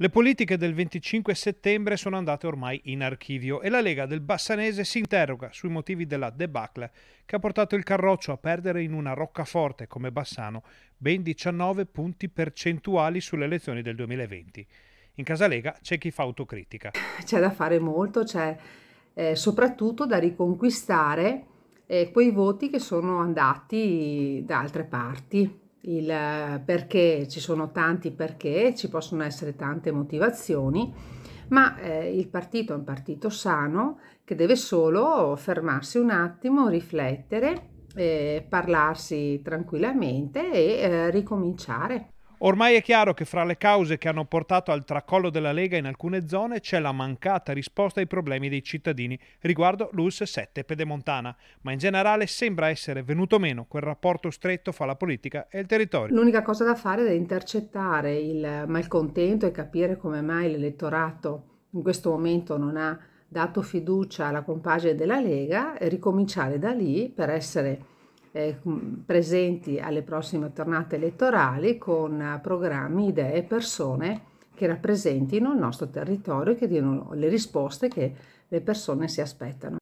Le politiche del 25 settembre sono andate ormai in archivio e la Lega del Bassanese si interroga sui motivi della debacle che ha portato il Carroccio a perdere in una roccaforte come Bassano ben 19 punti percentuali sulle elezioni del 2020. In casa Lega c'è chi fa autocritica. C'è da fare molto, c'è soprattutto da riconquistare quei voti che sono andati da altre parti. Il perché, ci sono tanti perché, ci possono essere tante motivazioni, ma il partito è un partito sano che deve solo fermarsi un attimo, riflettere, parlarsi tranquillamente e ricominciare. Ormai è chiaro che fra le cause che hanno portato al tracollo della Lega in alcune zone c'è la mancata risposta ai problemi dei cittadini riguardo l'ULS 7 Pedemontana, ma in generale sembra essere venuto meno quel rapporto stretto fra la politica e il territorio. L'unica cosa da fare è intercettare il malcontento e capire come mai l'elettorato in questo momento non ha dato fiducia alla compagine della Lega e ricominciare da lì per essere presenti alle prossime tornate elettorali con programmi, idee e persone che rappresentino il nostro territorio e che diano le risposte che le persone si aspettano.